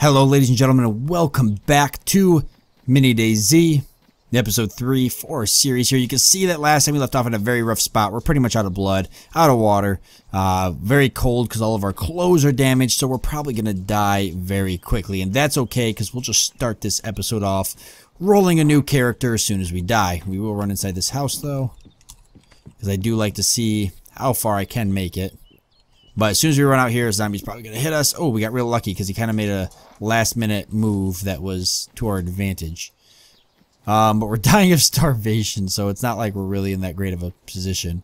Hello ladies and gentlemen, and welcome back to Mini DayZ, episode 3 for our series here. You can see that last time we left off in a very rough spot. We're pretty much out of blood, out of water, very cold because all of our clothes are damaged, so we're probably going to die very quickly. And that's okay because we'll just start this episode off rolling a new character as soon as we die. We will run inside this house though, because I do like to see how far I can make it. But as soon as we run out here, a zombie's probably going to hit us. Oh, we got real lucky because he kind of made a last-minute move that was to our advantage. But we're dying of starvation, so it's not like we're really in that great of a position.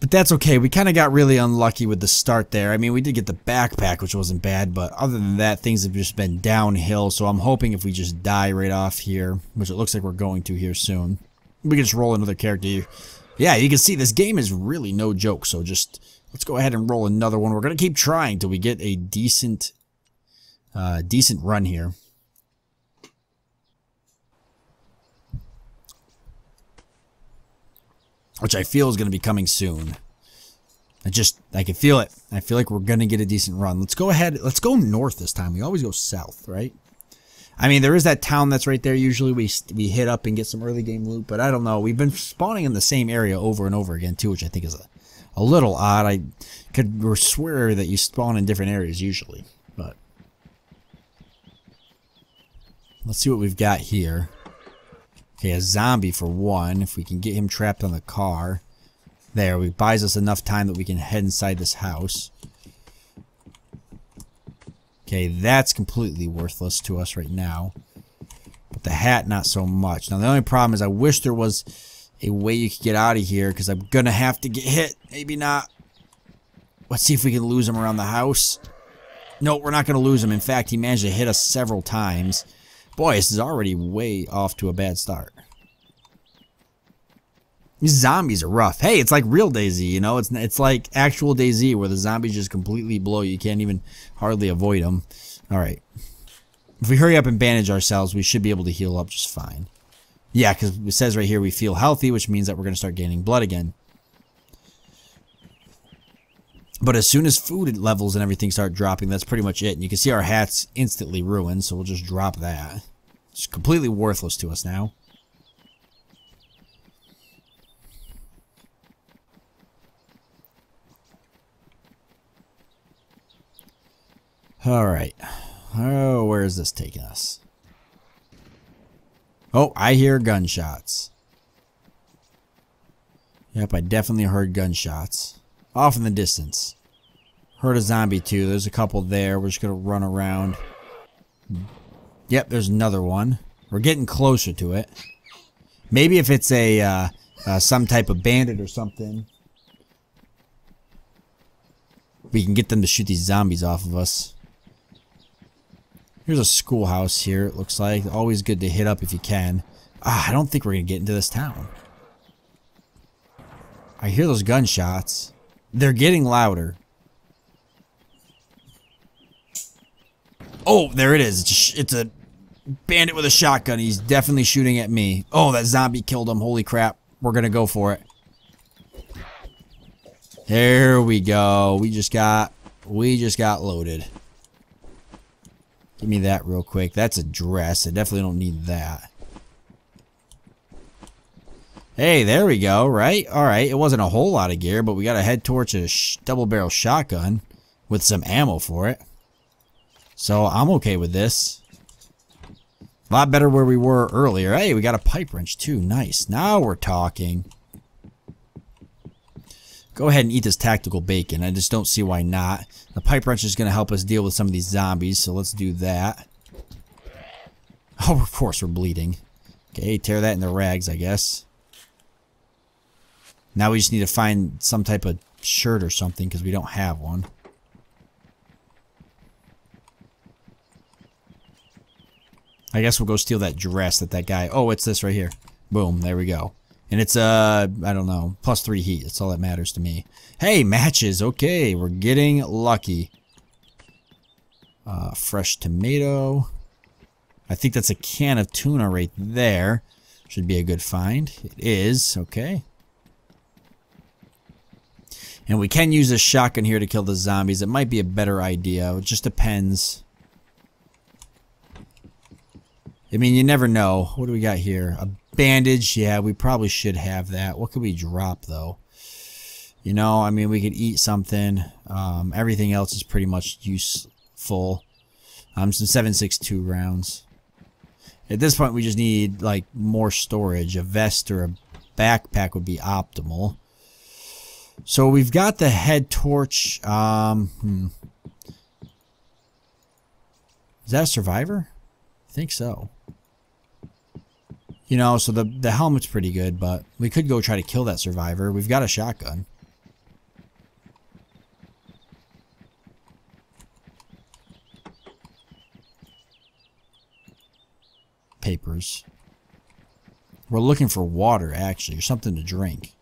But that's okay. We kind of got really unlucky with the start there. I mean, we did get the backpack, which wasn't bad, but other than that, things have just been downhill. So I'm hoping if we just die right off here, which it looks like we're going to here soon, we can just roll another character here. Yeah, you can see this game is really no joke, so just let's go ahead and roll another one. We're going to keep trying till we get a decent run here. Which I feel is going to be coming soon. I can feel it. I feel like we're going to get a decent run. Let's go ahead. Let's go north this time. We always go south, right? I mean, there is that town that's right there. Usually we hit up and get some early game loot, but I don't know. We've been spawning in the same area over and over again, too, which I think is a little odd. I could swear that you spawn in different areas usually, but let's see what we've got here. Okay, a zombie for one. If we can get him trapped on the car. There, we buys us enough time that we can head inside this house. Okay, that's completely worthless to us right now. But the hat, not so much. Now, the only problem is I wish there was a way you could get out of here because I'm going to have to get hit. Maybe not. Let's see if we can lose him around the house. No, we're not going to lose him. In fact, he managed to hit us several times. Boy, this is already way off to a bad start. These zombies are rough. Hey, it's like real DayZ, you know? It's like actual DayZ where the zombies just completely blow you. You can't even hardly avoid them. All right. If we hurry up and bandage ourselves, we should be able to heal up just fine. Yeah, because it says right here we feel healthy, which means that we're going to start gaining blood again. But as soon as food levels and everything start dropping, that's pretty much it. And you can see our hat's instantly ruined, so we'll just drop that. It's completely worthless to us now. Alright. Oh, where is this taking us? Oh, I hear gunshots. Yep, I definitely heard gunshots. Off in the distance. Heard a zombie too. There's a couple there. We're just going to run around. Yep, there's another one. We're getting closer to it. Maybe if it's a some type of bandit or something, we can get them to shoot these zombies off of us. Here's a schoolhouse here, it looks like. Always good to hit up if you can. Ah, I don't think we're going to get into this town. I hear those gunshots. They're getting louder. Oh, there it is. It's a bandit with a shotgun. He's definitely shooting at me. Oh, that zombie killed him. Holy crap. We're going to go for it. There we go. We just got loaded. Give me that real quick. That's a dress. I definitely don't need that. Hey, there we go, right? Alright, it wasn't a whole lot of gear, but we got a head torch and a double-barrel shotgun with some ammo for it. So, I'm okay with this. A lot better where we were earlier. Hey, we got a pipe wrench too. Nice. Now we're talking. Go ahead and eat this tactical bacon. I just don't see why not. The pipe wrench is going to help us deal with some of these zombies, so let's do that. Oh, of course we're bleeding. Okay, tear that into rags, I guess. Now we just need to find some type of shirt or something, because we don't have one. I guess we'll go steal that dress that guy... Oh, it's this right here. Boom, there we go. And it's, I don't know, +3 heat. That's all that matters to me. Hey, matches. Okay, we're getting lucky. Fresh tomato. I think that's a can of tuna right there. Should be a good find. It is. Okay. And we can use this shotgun here to kill the zombies. It might be a better idea. It just depends. I mean, you never know. What do we got here? A bandage. Yeah, we probably should have that. What could we drop, though? You know, I mean, we could eat something. Everything else is pretty much useful. Some 7.62 rounds. At this point, we just need, like, more storage. A vest or a backpack would be optimal. So we've got the head torch. Is that a survivor? I think so. You know, so the helmet's pretty good, but we could go try to kill that survivor. We've got a shotgun. Papers. We're looking for water, actually, or something to drink.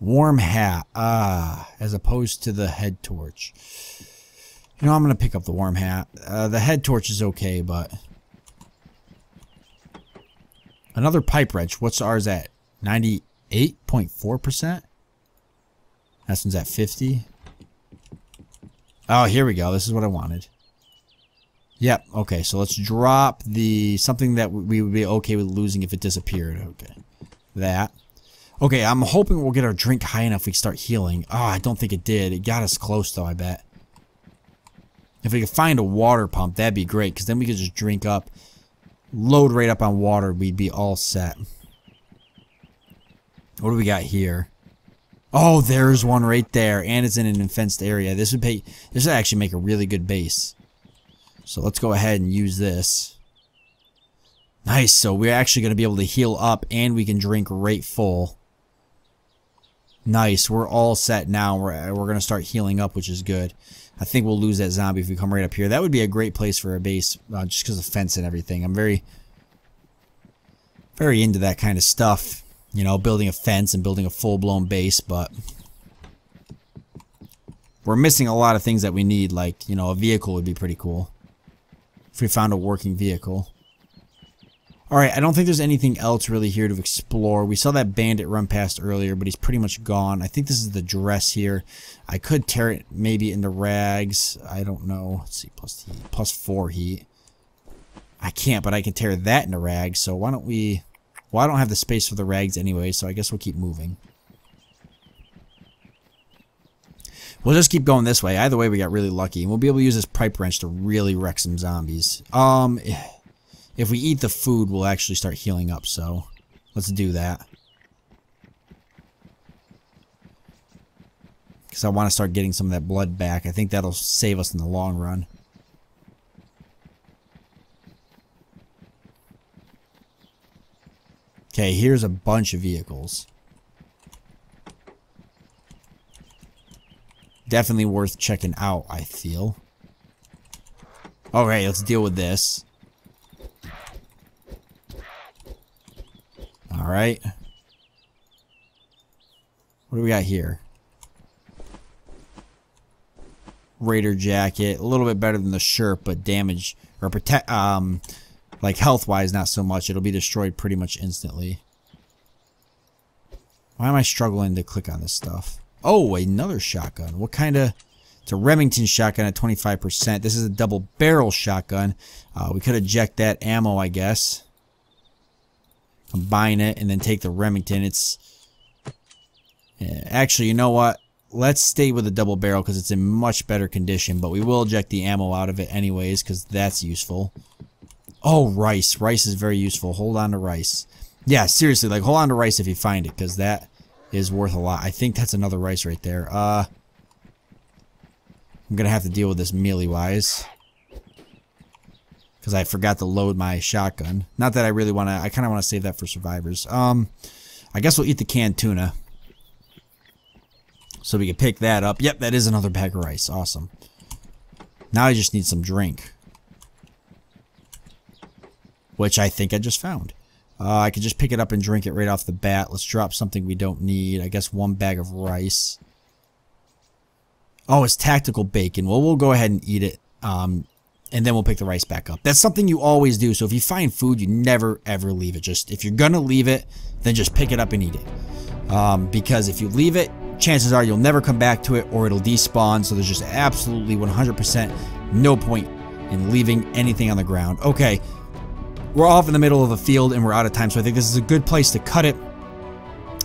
Warm hat, as opposed to the head torch. You know, I'm going to pick up the warm hat. The head torch is okay, but... Another pipe wrench. What's ours at? 98.4%? That one's at 50. Oh, here we go. This is what I wanted. Yep, okay, so let's drop the... Something that we would be okay with losing if it disappeared. Okay, that... Okay, I'm hoping we'll get our drink high enough we can start healing. Oh, I don't think it did. It got us close, though, I bet. If we could find a water pump, that'd be great, because then we could just drink up, load right up on water, we'd be all set. What do we got here? Oh, there's one right there, and it's in an fenced area. This would pay. This would actually make a really good base. So let's go ahead and use this. Nice, so we're actually going to be able to heal up, and we can drink right full. Nice, we're all set now. We're going to start healing up, which is good. I think we'll lose that zombie if we come right up here. That would be a great place for a base, just because of the fence and everything. I'm very into that kind of stuff. You know, building a fence and building a full-blown base, but... We're missing a lot of things that we need, like, you know, a vehicle would be pretty cool. If we found a working vehicle. Alright, I don't think there's anything else really here to explore. We saw that bandit run past earlier, but he's pretty much gone. I think this is the dress here. I could tear it maybe into rags. I don't know. Let's see, plus heat, plus 4 heat. I can't, but I can tear that into rags, so why don't we... Well, I don't have the space for the rags anyway, so I guess we'll keep moving. We'll just keep going this way. Either way, we got really lucky, and we'll be able to use this pipe wrench to really wreck some zombies. If we eat the food, we'll actually start healing up, so let's do that. Because I want to start getting some of that blood back. I think that'll save us in the long run. Okay, here's a bunch of vehicles. Definitely worth checking out, I feel. Alright, let's deal with this. Alright. What do we got here? Raider jacket. A little bit better than the shirt, but damage or protect like health wise not so much. It'll be destroyed pretty much instantly. Why am I struggling to click on this stuff? Oh, another shotgun. What kind of... It's a Remington shotgun at 25%. This is a double barrel shotgun. We could eject that ammo, I guess. Combine it and then take the Remington. It's actually, you know what? Let's stay with the double barrel because it's in much better condition. But we will eject the ammo out of it anyways because that's useful. Oh, rice. Rice is very useful. Hold on to rice. Yeah, seriously, like hold on to rice if you find it because that is worth a lot. I think that's another rice right there. I'm gonna have to deal with this melee-wise. Because I forgot to load my shotgun. Not that I really want to... I kind of want to save that for survivors. I guess we'll eat the canned tuna. So we can pick that up. Yep, that is another bag of rice. Awesome. Now I just need some drink. Which I think I just found. I could just pick it up and drink it right off the bat. Let's drop something we don't need. I guess one bag of rice. Oh, it's tactical bacon. Well, we'll go ahead and eat it. And then we'll pick the rice back up. That's something you always do. So if you find food, you never, ever leave it. Just if you're going to leave it, then just pick it up and eat it. because if you leave it, chances are you'll never come back to it or it'll despawn. So there's just absolutely 100% no point in leaving anything on the ground. Okay, we're off in the middle of a field and we're out of time, so I think this is a good place to cut it.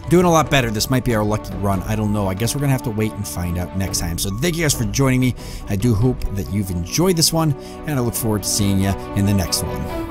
Doing a lot better. This might be our lucky run. I don't know. I guess we're going to have to wait and find out next time. So thank you guys for joining me. I do hope that you've enjoyed this one, and I look forward to seeing you in the next one.